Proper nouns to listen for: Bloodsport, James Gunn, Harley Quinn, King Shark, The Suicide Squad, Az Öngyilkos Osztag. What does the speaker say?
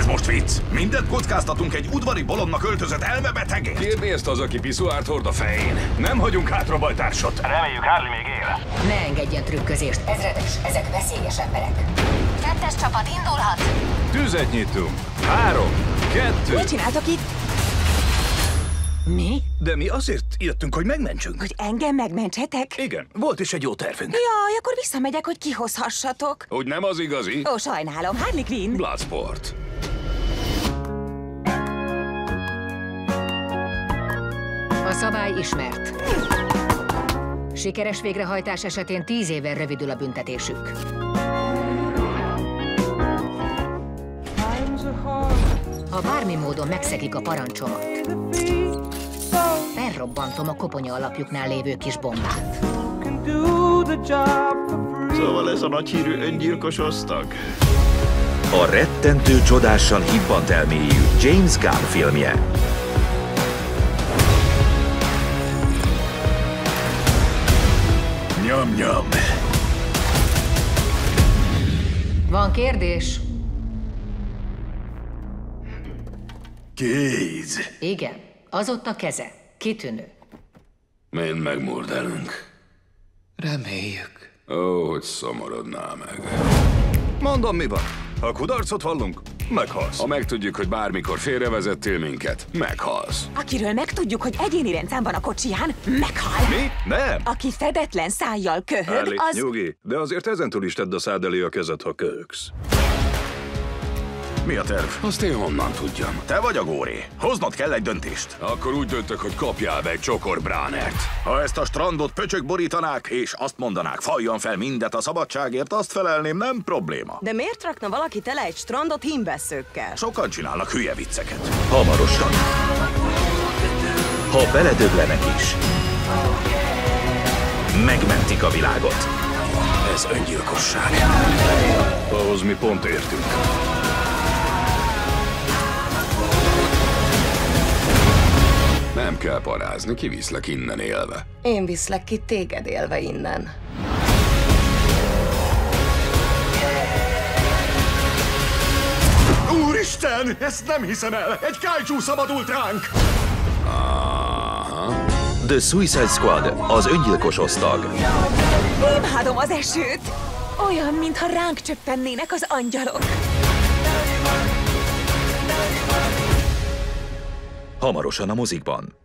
Ez most vicc. Mindent kockáztatunk egy udvari bolondnak öltözött elmebetegét. Kérni ezt az, aki piszuárt hord a fején. Nem hagyunk hátra bajtársot. Reméljük, Harley még él. Ne engedjen trükközést. Ezredes, ezek veszélyes emberek. Kettes csapat indulhat. Tüzet nyitunk. 3, 2... Mit csináltak itt? Mi? De mi azért jöttünk, hogy megmentsünk. Hogy engem megmentsetek? Igen, volt is egy jó tervünk. Jaj, akkor visszamegyek, hogy kihozhassatok. Hogy nem az igazi? Ó, sajnálom, Harley Quinn. Bloodsport. A szabály ismert. Sikeres végrehajtás esetén 10 évvel rövidül a büntetésük. Ha bármi módon megszegik a parancsomat, felrobbantom a koponya alapjuknál lévő kis bombát. Szóval ez a nagyhírű öngyilkos osztag. A rettentő csodásan hibbant elmélyű James Gunn filmje. Nyom-nyom. Van kérdés? Kéz. Igen, az ott a keze. Kitűnő. Mind megmordálunk. Reméljük. Ó, hogy szomorodnál meg. Mondom, mi van. Ha kudarcot hallunk, meghalsz. Ha megtudjuk, hogy bármikor félrevezettél minket, meghalsz. Akiről megtudjuk, hogy egyéni rendszám van a kocsiján, meghal. Mi? Nem. Aki fedetlen szájjal köhög, Harley, az... nyugi, de azért ezentúl is tedd a szád elé a kezed, ha köhögsz. Mi a terv? Azt én honnan tudjam. Te vagy a góri. Hoznod kell egy döntést. Akkor úgy döntök, hogy kapjál be egy csokor bránert. Ha ezt a strandot pöcsök borítanák, és azt mondanák, faljon fel mindet a szabadságért, azt felelném, nem probléma. De miért rakna valaki tele egy strandot hímvesszőkkel? Sokan csinálnak hülye vicceket. Hamarosan. Ha beledöblenek is, megmentik a világot. Ez öngyilkosság. Ahhoz mi pont értünk. Nem kell parázni, kiviszlek innen élve. Én viszlek ki téged élve innen. Úristen! Ezt nem hiszem el! Egy kájcsú szabadult ránk! Aha. The Suicide Squad, az öngyilkos osztag. Imádom az esőt! Olyan, mintha ránk csöppennének az angyalok. Hamarosan a mozikban.